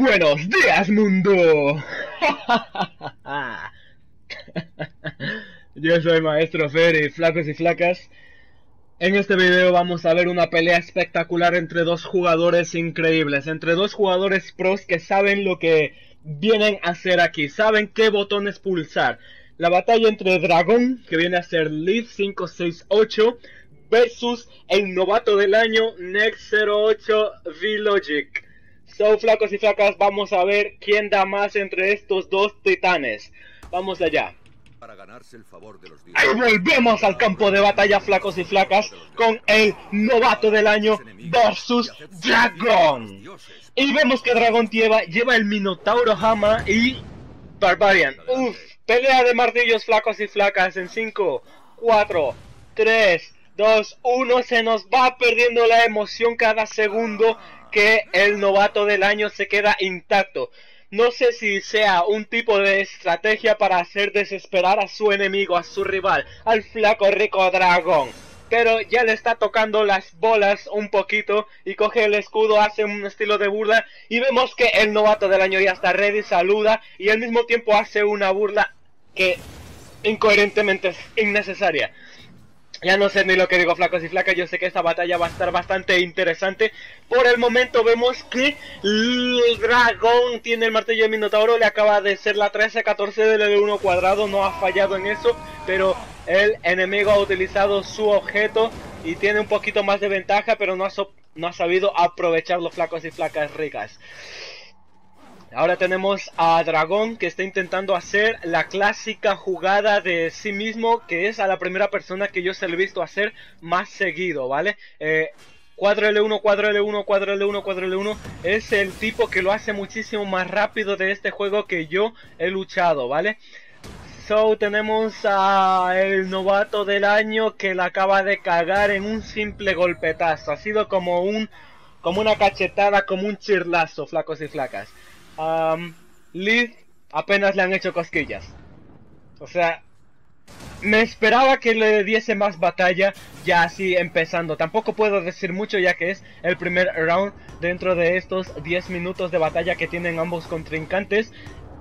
¡Buenos días, mundo! Yo soy Maestro Fer y flacos y flacas. En este video vamos a ver una pelea espectacular entre dos jugadores increíbles, entre dos jugadores pros que saben lo que vienen a hacer aquí, saben qué botones pulsar. La batalla entre Dragon, que viene a ser LYITH568, versus el novato del año Next08 VLogic. So, flacos y flacas, vamos a ver quién da más entre estos dos titanes. Vamos allá. Para ganarse el favor de los dioses. Y volvemos al campo de batalla, flacos y flacas, con el novato del año versus Dragon. Y vemos que Dragon lleva el Minotauro Hama y Barbarian. Uf, pelea de martillos, flacos y flacas, en 5, 4, 3, 2, 1. Se nos va perdiendo la emoción cada segundo que el novato del año se queda intacto. No sé si sea un tipo de estrategia para hacer desesperar a su enemigo, a su rival, al flaco rico Dragón, pero ya le está tocando las bolas un poquito y coge el escudo, hace un estilo de burla y vemos que el novato del año ya está ready, saluda y al mismo tiempo hace una burla que incoherentemente es innecesaria. Ya no sé ni lo que digo, flacos y flacas, yo sé que esta batalla va a estar bastante interesante. Por el momento vemos que el Dragón tiene el martillo de Minotauro, le acaba de ser la 13-14 del L1 cuadrado, no ha fallado en eso, pero el enemigo ha utilizado su objeto y tiene un poquito más de ventaja, pero no ha sabido aprovechar los flacos y flacas ricas. Ahora tenemos a Dragón que está intentando hacer la clásica jugada de sí mismo, que es a la primera persona que yo se le he visto hacer más seguido, ¿vale? Cuadro L1, cuadro L1, cuadro L1, cuadro L1. Es el tipo que lo hace muchísimo más rápido de este juego que yo he luchado, ¿vale? So, tenemos a el novato del año que la acaba de cagar en un simple golpetazo. Ha sido como una cachetada, como un chirlazo, flacos y flacas. Lead apenas le han hecho cosquillas. O sea, me esperaba que le diese más batalla ya así empezando. Tampoco puedo decir mucho ya que es el primer round dentro de estos 10 minutos de batalla que tienen ambos contrincantes.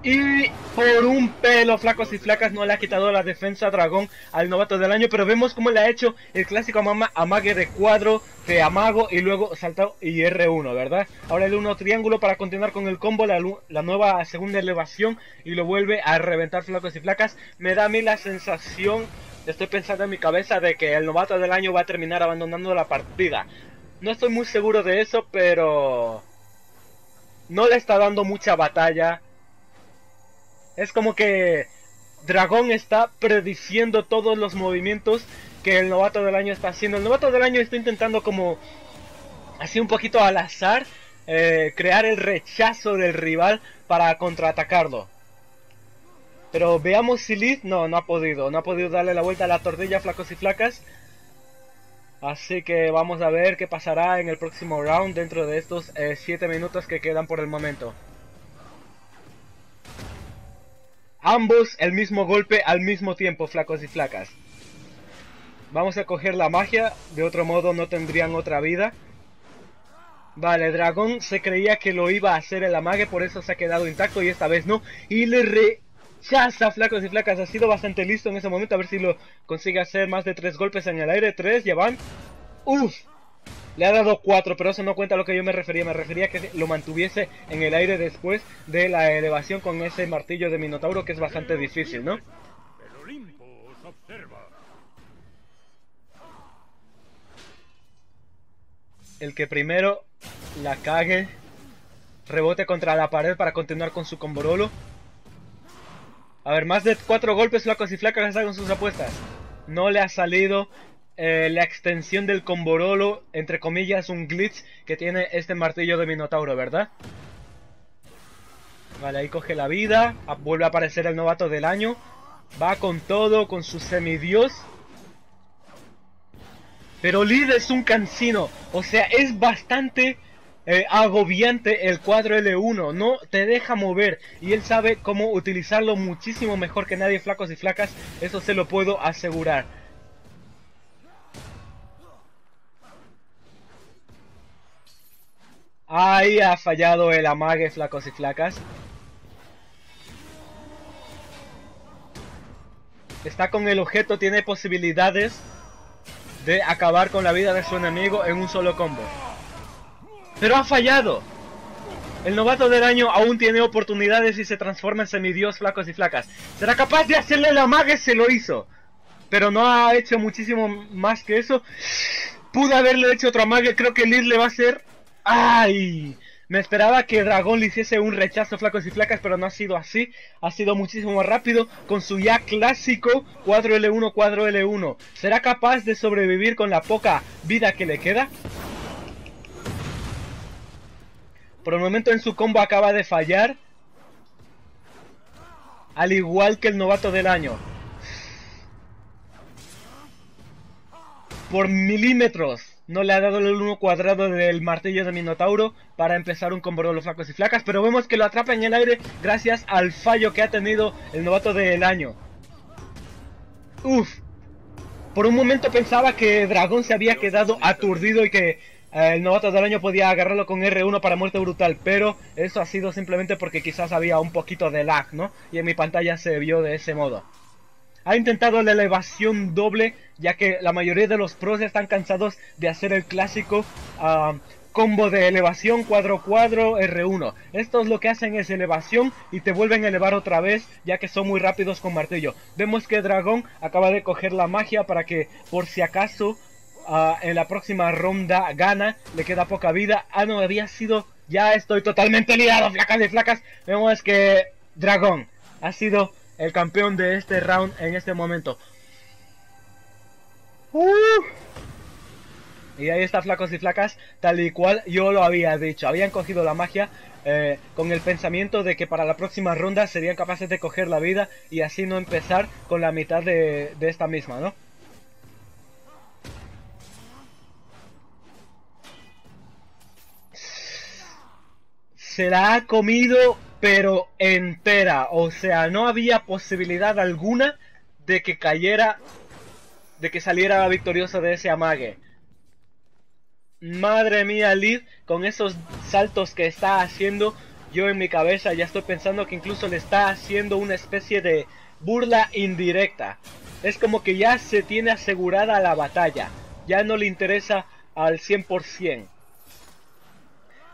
Y por un pelo, flacos y flacas, no le ha quitado la defensa a Dragón al novato del año, pero vemos cómo le ha hecho el clásico amague de cuadro, de amago y luego saltado y R1, ¿verdad? Ahora el 1 triángulo para continuar con el combo, la nueva segunda elevación y lo vuelve a reventar, flacos y flacas. Me da a mí la sensación, estoy pensando en mi cabeza, de que el novato del año va a terminar abandonando la partida. No estoy muy seguro de eso, pero no le está dando mucha batalla. Es como que Dragón está prediciendo todos los movimientos que el novato del año está haciendo. El novato del año está intentando como así un poquito al azar crear el rechazo del rival para contraatacarlo. Pero veamos si Lead no ha podido darle la vuelta a la tortilla, flacos y flacas. Así que vamos a ver qué pasará en el próximo round dentro de estos 7 minutos que quedan por el momento. Ambos el mismo golpe al mismo tiempo, flacos y flacas. Vamos a coger la magia, de otro modo no tendrían otra vida. Vale, Dragón se creía que lo iba a hacer el amague, por eso se ha quedado intacto y esta vez no. Y le rechaza, flacos y flacas, ha sido bastante listo en ese momento, a ver si lo consigue hacer más de 3 golpes en el aire. 3, ya van. Uff, le ha dado 4, pero eso no cuenta a lo que yo me refería a que lo mantuviese en el aire después de la elevación con ese martillo de Minotauro, que es bastante difícil, ¿no? El Olimpo os observa. El que primero la cague, rebote contra la pared para continuar con su Comborolo. A ver, más de 4 golpes, flacos y flacas, hagan sus apuestas. No le ha salido. La extensión del Comborolo, entre comillas, un glitch que tiene este martillo de Minotauro, ¿verdad? Vale, ahí coge la vida, vuelve a aparecer el novato del año, va con todo, con su semidios. Pero Lead es un cansino, o sea, es bastante agobiante el cuadro L1, no te deja mover y él sabe cómo utilizarlo muchísimo mejor que nadie, flacos y flacas, eso se lo puedo asegurar. Ahí ha fallado el amague, flacos y flacas. Está con el objeto, tiene posibilidades de acabar con la vida de su enemigo en un solo combo. ¡Pero ha fallado! El novato del año aún tiene oportunidades y se transforma en semidios, flacos y flacas. ¿Será capaz de hacerle el amague? Se lo hizo. Pero no ha hecho muchísimo más que eso. Pude haberle hecho otro amague. Creo que Liz le va a hacer... ¡Ay! Me esperaba que Dragon le hiciese un rechazo, flacos y flacas, pero no ha sido así. Ha sido muchísimo más rápido con su ya clásico 4L1, 4L1. ¿Será capaz de sobrevivir con la poca vida que le queda? Por el momento en su combo acaba de fallar, al igual que el novato del año. Por milímetros no le ha dado el 1 cuadrado del martillo de Minotauro para empezar un combo de los flacos y flacas, pero vemos que lo atrapa en el aire gracias al fallo que ha tenido el novato del año. Uf, por un momento pensaba que Dragon se había quedado aturdido y que... el novato del año podía agarrarlo con R1 para muerte brutal, pero eso ha sido simplemente porque quizás había un poquito de lag, ¿no? Y en mi pantalla se vio de ese modo. Ha intentado la elevación doble, ya que la mayoría de los pros están cansados de hacer el clásico combo de elevación, cuadro, cuadro, R1. Estos lo que hacen es elevación y te vuelven a elevar otra vez, ya que son muy rápidos con martillo. Vemos que Dragón acaba de coger la magia para que, por si acaso... en la próxima ronda gana, le queda poca vida. Ah, no, había sido... Ya estoy totalmente liado, flacas y flacas. Vemos que Dragon ha sido el campeón de este round en este momento. Y ahí está, flacos y flacas, tal y cual yo lo había dicho. Habían cogido la magia con el pensamiento de que para la próxima ronda serían capaces de coger la vida y así no empezar con la mitad de esta misma, ¿no? Se la ha comido, pero entera. O sea, no había posibilidad alguna de que cayera, de que saliera victoriosa de ese amague. Madre mía, Liz, con esos saltos que está haciendo, yo en mi cabeza ya estoy pensando que incluso le está haciendo una especie de burla indirecta. Es como que ya se tiene asegurada la batalla. Ya no le interesa al 100%.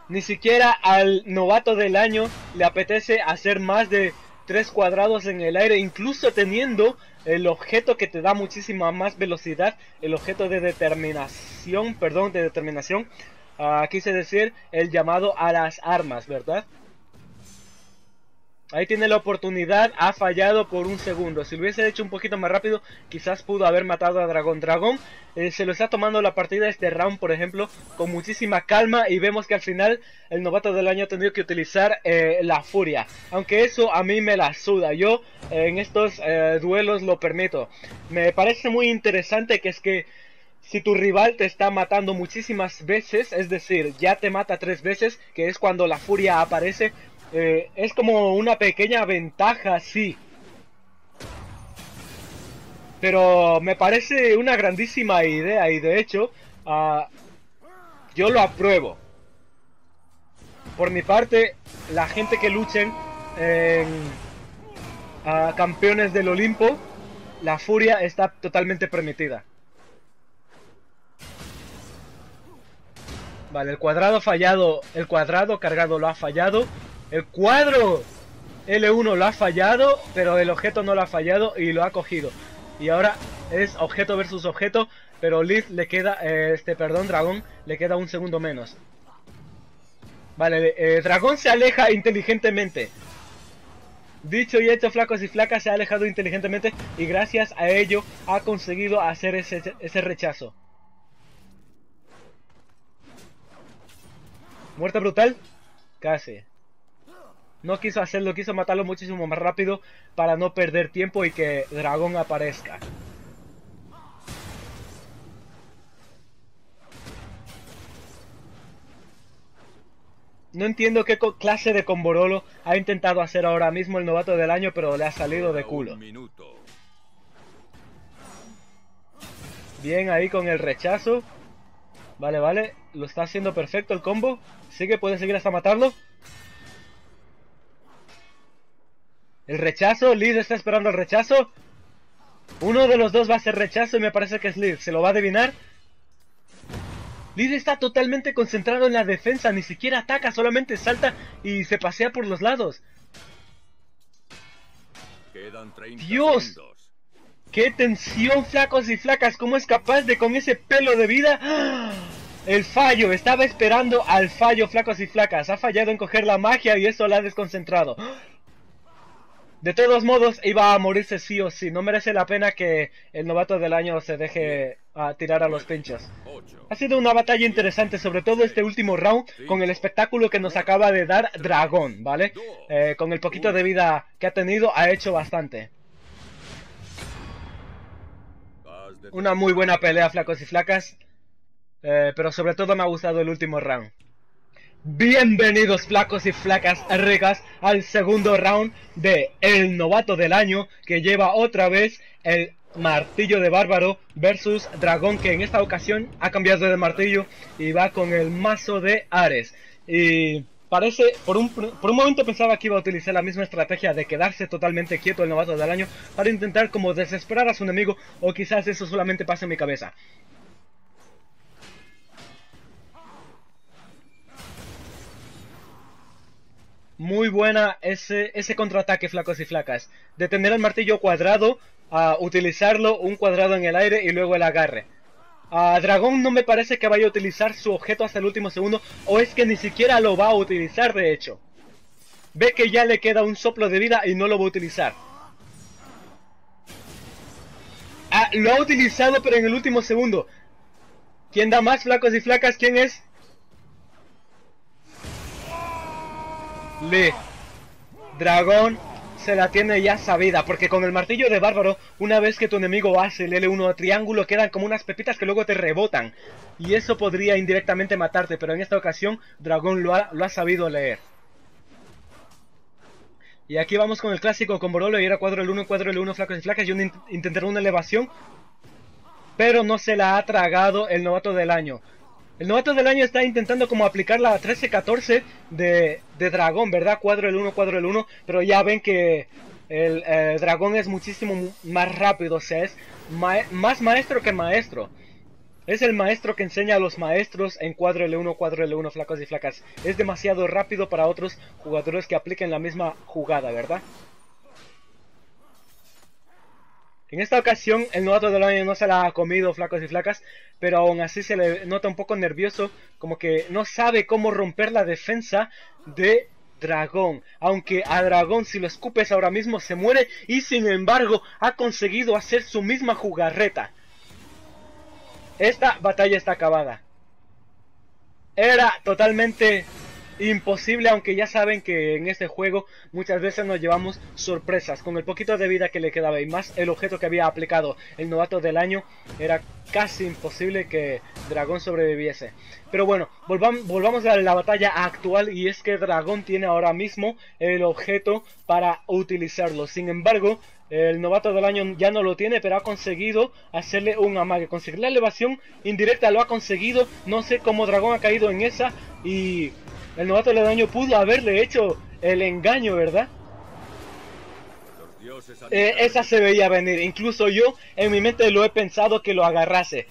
Ni siquiera al novato del año le apetece hacer más de 3 cuadrados en el aire, incluso teniendo el objeto que te da muchísima más velocidad, el objeto de determinación, perdón, de determinación, quise decir el llamado a las armas, ¿verdad? Ahí tiene la oportunidad, ha fallado por un segundo. Si lo hubiese hecho un poquito más rápido, quizás pudo haber matado a Dragón. Dragón se lo está tomando la partida este round, por ejemplo, con muchísima calma. Y vemos que al final el novato del año ha tenido que utilizar la furia. Aunque eso a mí me la suda. Yo en estos duelos lo permito. Me parece muy interesante que es que si tu rival te está matando muchísimas veces, es decir, ya te mata 3 veces, que es cuando la furia aparece... es como una pequeña ventaja, sí. Pero me parece una grandísima idea y de hecho, yo lo apruebo. Por mi parte, la gente que luchen en campeones del Olimpo, la furia está totalmente permitida. Vale, el cuadrado fallado, el cuadrado cargado lo ha fallado. El cuadro L1 lo ha fallado, pero el objeto no lo ha fallado y lo ha cogido. Y ahora es objeto versus objeto, pero Liz le queda, Dragón le queda un segundo menos. Vale, Dragón se aleja inteligentemente. Dicho y hecho, flacos y flacas, se ha alejado inteligentemente y gracias a ello ha conseguido hacer ese rechazo. ¿Muerte brutal? Casi. No quiso hacerlo, quiso matarlo muchísimo más rápido para no perder tiempo y que Dragón aparezca. No entiendo qué clase de Comborolo ha intentado hacer ahora mismo el novato del año, pero le ha salido de culo. Bien ahí con el rechazo. Vale, vale. Lo está haciendo perfecto el combo. Sigue, puede seguir hasta matarlo. El rechazo. Lid está esperando el rechazo. Uno de los dos va a hacer rechazo y me parece que es Lid. Se lo va a adivinar. Lid está totalmente concentrado en la defensa. Ni siquiera ataca, solamente salta y se pasea por los lados. Quedan 30 Dios segundos. ¡Qué tensión, flacos y flacas! ¿Cómo es capaz de con ese pelo de vida? ¡Ah! El fallo, estaba esperando al fallo, flacos y flacas. Ha fallado en coger la magia y eso la ha desconcentrado. De todos modos, iba a morirse sí o sí. No merece la pena que el novato del año se deje tirar a los pinchos. Ha sido una batalla interesante, sobre todo este último round, con el espectáculo que nos acaba de dar Dragon, ¿vale? Con el poquito de vida que ha tenido, ha hecho bastante. Una muy buena pelea, flacos y flacas. Pero sobre todo me ha gustado el último round. Bienvenidos, flacos y flacas ricas, al segundo round de El Novato del Año, que lleva otra vez el martillo de Bárbaro versus Dragón, que en esta ocasión ha cambiado de martillo y va con el mazo de Ares. Y parece, por un momento pensaba que iba a utilizar la misma estrategia de quedarse totalmente quieto el Novato del Año para intentar como desesperar a su enemigo, o quizás eso solamente pasa en mi cabeza. Muy buena ese contraataque, flacos y flacas. De tener el martillo cuadrado a utilizarlo un cuadrado en el aire y luego el agarre. A Dragón no me parece que vaya a utilizar su objeto hasta el último segundo, o es que ni siquiera lo va a utilizar de hecho. Ve que ya le queda un soplo de vida y no lo va a utilizar. Ah, lo ha utilizado pero en el último segundo. ¿Quién da más, flacos y flacas? ¿Quién es? Lee. Dragón se la tiene ya sabida, porque con el martillo de Bárbaro, una vez que tu enemigo hace el L1 a triángulo, quedan como unas pepitas que luego te rebotan, y eso podría indirectamente matarte, pero en esta ocasión Dragón lo ha sabido leer. Y aquí vamos con el clásico Comborolo, y era cuadro L1, flacos y flacas. Yo intenté una elevación, pero no se la ha tragado el novato del año. El novato del año está intentando como aplicar la 13-14 de Dragón, ¿verdad? Cuadro el 1, pero ya ven que el Dragón es muchísimo más rápido, o sea, es más maestro que maestro. Es el maestro que enseña a los maestros en cuadro el 1, flacos y flacas. Es demasiado rápido para otros jugadores que apliquen la misma jugada, ¿verdad? En esta ocasión el novato del año no se la ha comido, flacos y flacas, pero aún así se le nota un poco nervioso, como que no sabe cómo romper la defensa de Dragón. Aunque a Dragón, si lo escupes ahora mismo, se muere, y sin embargo ha conseguido hacer su misma jugarreta. Esta batalla está acabada. Era totalmente imposible, aunque ya saben que en este juego muchas veces nos llevamos sorpresas. Con el poquito de vida que le quedaba y más el objeto que había aplicado el novato del año, era casi imposible que Dragón sobreviviese. Pero bueno, volvamos a la batalla actual, y es que Dragón tiene ahora mismo el objeto para utilizarlo. Sin embargo, el novato del año ya no lo tiene, pero ha conseguido hacerle un amague. Conseguir la elevación indirecta lo ha conseguido. No sé cómo Dragón ha caído en esa, y el novato del año pudo haberle hecho el engaño, ¿verdad? Esa se veía venir. Incluso yo en mi mente lo he pensado que lo agarrase.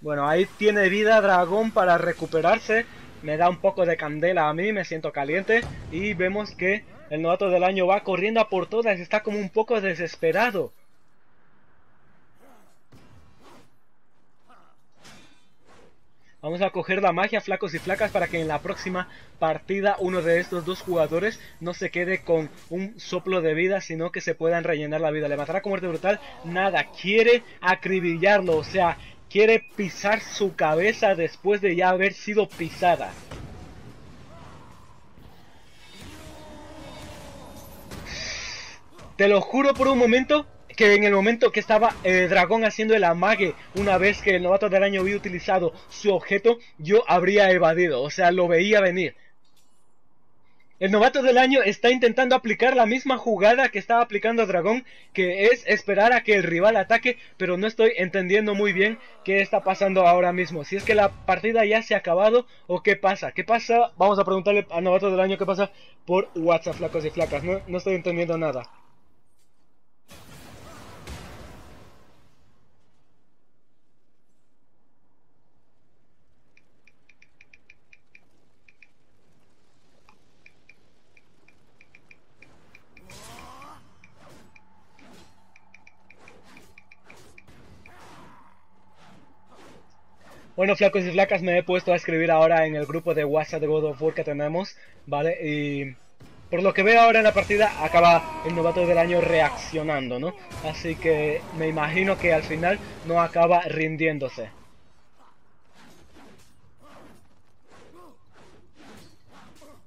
Bueno, ahí tiene vida Dragón para recuperarse. Me da un poco de candela a mí, me siento caliente. Y vemos que el novato del año va corriendo a por todas. Está como un poco desesperado. Vamos a coger la magia, flacos y flacas, para que en la próxima partida uno de estos dos jugadores no se quede con un soplo de vida, sino que se puedan rellenar la vida. Le matará con muerte brutal. Nada, quiere acribillarlo, o sea, quiere pisar su cabeza después de ya haber sido pisada. Te lo juro por un momento que en el momento que estaba Dragón haciendo el amague, una vez que el novato del año había utilizado su objeto, yo habría evadido, o sea, lo veía venir. El novato del año está intentando aplicar la misma jugada que estaba aplicando Dragón, que es esperar a que el rival ataque, pero no estoy entendiendo muy bien qué está pasando ahora mismo. Si es que la partida ya se ha acabado o qué pasa. ¿Qué pasa? Vamos a preguntarle al novato del año qué pasa por WhatsApp, flacos y flacas. No estoy entendiendo nada. Bueno, flacos y flacas, me he puesto a escribir ahora en el grupo de WhatsApp de God of War que tenemos, ¿vale? Y por lo que veo ahora en la partida, acaba el novato del año reaccionando, ¿no? Así que me imagino que al final no acaba rindiéndose.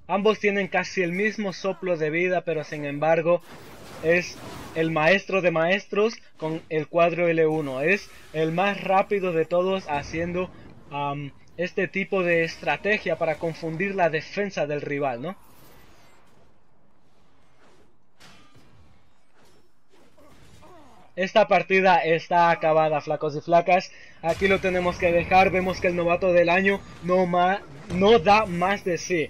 Ambos tienen casi el mismo soplo de vida, pero sin embargo es el maestro de maestros con el cuadro L1. Es el más rápido de todos haciendo este tipo de estrategia para confundir la defensa del rival, ¿no? Esta partida está acabada, flacos y flacas. Aquí lo tenemos que dejar. Vemos que el novato del año no da más de sí.